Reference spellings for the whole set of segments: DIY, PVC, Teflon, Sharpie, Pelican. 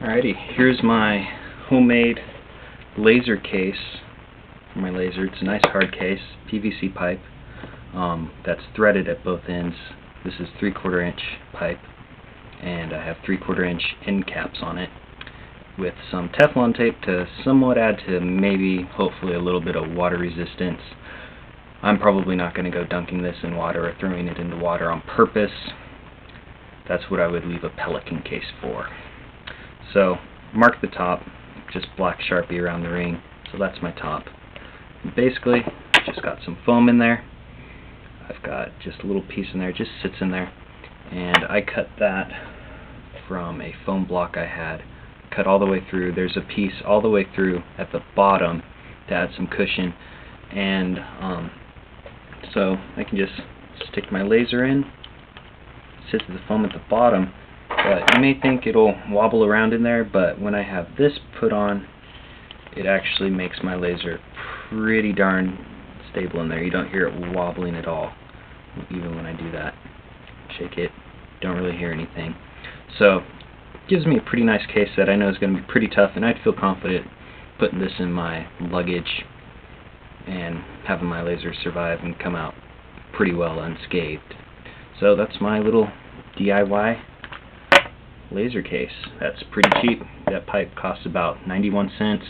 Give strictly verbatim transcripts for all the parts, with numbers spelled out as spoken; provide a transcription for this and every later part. Alrighty, here's my homemade laser case for my laser. It's a nice hard case, P V C pipe um, that's threaded at both ends. This is three-quarter inch pipe, and I have three-quarter inch end caps on it with some Teflon tape to somewhat add to maybe, hopefully, a little bit of water resistance. I'm probably not going to go dunking this in water or throwing it into water on purpose. That's what I would leave a Pelican case for. So, mark the top, just black Sharpie around the ring, so that's my top. And basically, just got some foam in there. I've got just a little piece in there, just sits in there. And I cut that from a foam block I had, cut all the way through. There's a piece all the way through at the bottom to add some cushion. And um, so I can just stick my laser in, sit to the foam at the bottom. But you may think it'll wobble around in there, but when I have this put on, it actually makes my laser pretty darn stable in there. You don't hear it wobbling at all, even when I do that. Shake it, don't really hear anything. So, it gives me a pretty nice case that I know is going to be pretty tough, and I'd feel confident putting this in my luggage and having my laser survive and come out pretty well unscathed. So that's my little D I Y laser case. That's pretty cheap. That pipe costs about ninety-one cents.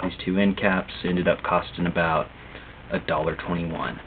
These two end caps ended up costing about a dollar twenty-one.